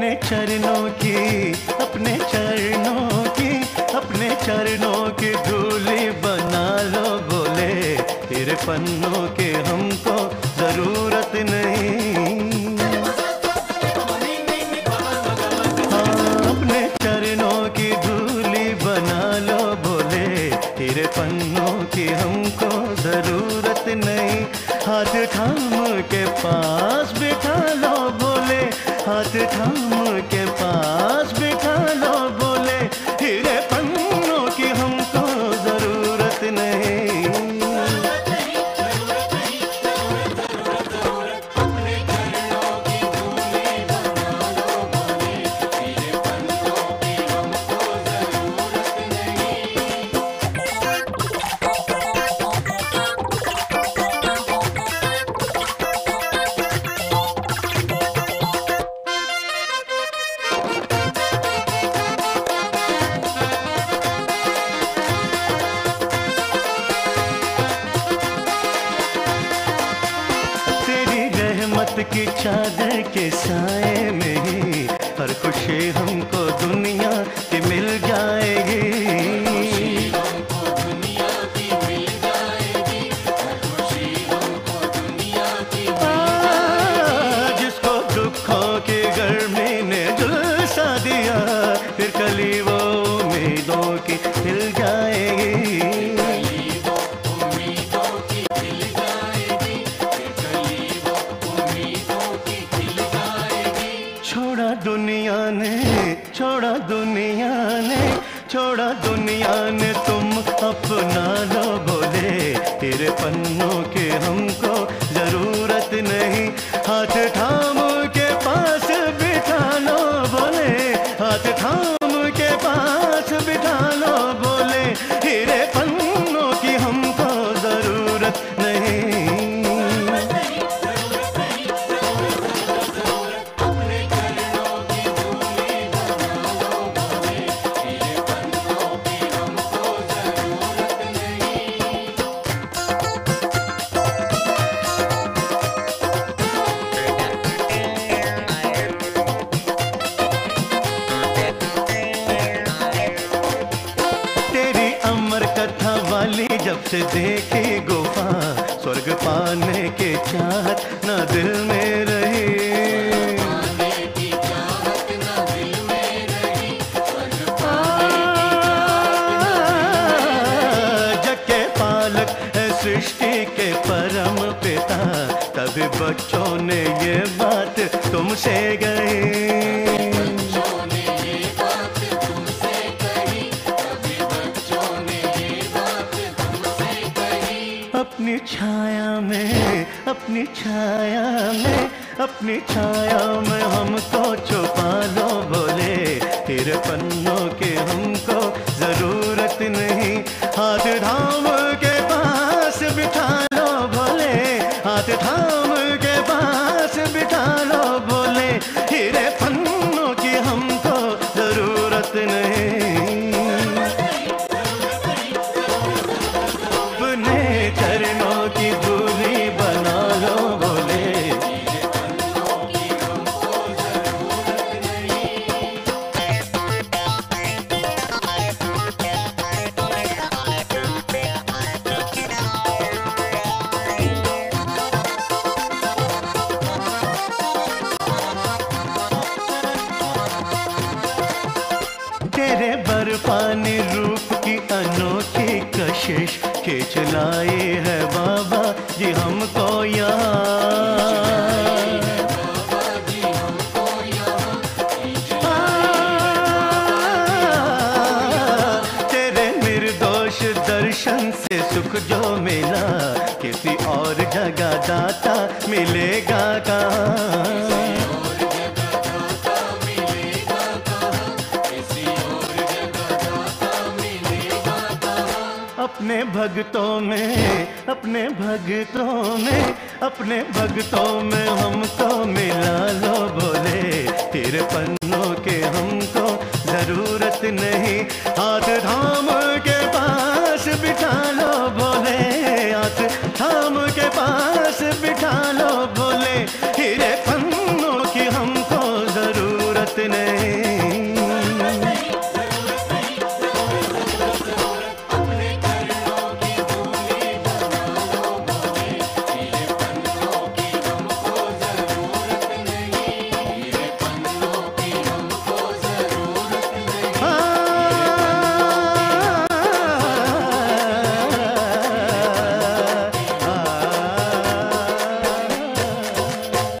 अपने चरणों की, अपने चरणों की, अपने चरणों की धूली बना लो भोले। तेरे पन्नों के हमको जरूरत नहीं। हाँ, अपने चरणों की धूली बना लो भोले। तेरे पन्नों की हमको जरूरत नहीं। हाथ थाम के पास बिठा लो भोले, हाथ थाम के पास बिठा लो भोले। हीरे पन्नों की हमको जरूरत नहीं। अपने चरणों की धूली बना लो भोले। हीरे पन्नों की हमको जरूरत नहीं। की चादर के साए में ही हर खुशी हमको दुनिया की मिल जाएगी। जिसको दुखों की गर्मी ने झुलसा दिया, फिर कली वो उम्मीदों की खिल जाएगी। छोड़ा दुनिया ने, छोड़ा दुनिया ने, तुम अपना लो भोले। तेरे पन्नों के हमको जरूरत नहीं। हाथ थाम के पास बिठा लो भोले, हाथ थाम के पास बिठा लो भोले। तेरे पन्नों की हमको जरूरत नहीं। कथा वाली जब से देखी गुफा, स्वर्ग पाने के चाहत ना दिल में रही। जग के पालक सृष्टि के परम पिता, तभी बच्चों ने ये बात तुमसे गई। अपनी छाया में, अपनी छाया में, अपनी छाया में हमको छुपा लो भोले। तेरे पन्नों के हमको जरूरत नहीं। हाथ थाम के पास बिठा लो भोले, हाथ थाम के पास बिठा लो भोले। तेरे पन्नों की हमको जरूरत नहीं। तेरे बर्फानी रूप की अनोखी कशिश खींच लाए है बाबा जी हमको यहाँ। तेरे निर्दोष दर्शन से सुख जो मिला, किसी और जगह दाता मिलेगा कहाँ। अपने भक्तों में, अपने भक्तों में, अपने भक्तों में हमको मिला लो भोले। तेरे पन्नों के हमको जरूरत नहीं। हाथ थाम के पास बिठा लो भोले, हाथ थाम के पास बिठा लो।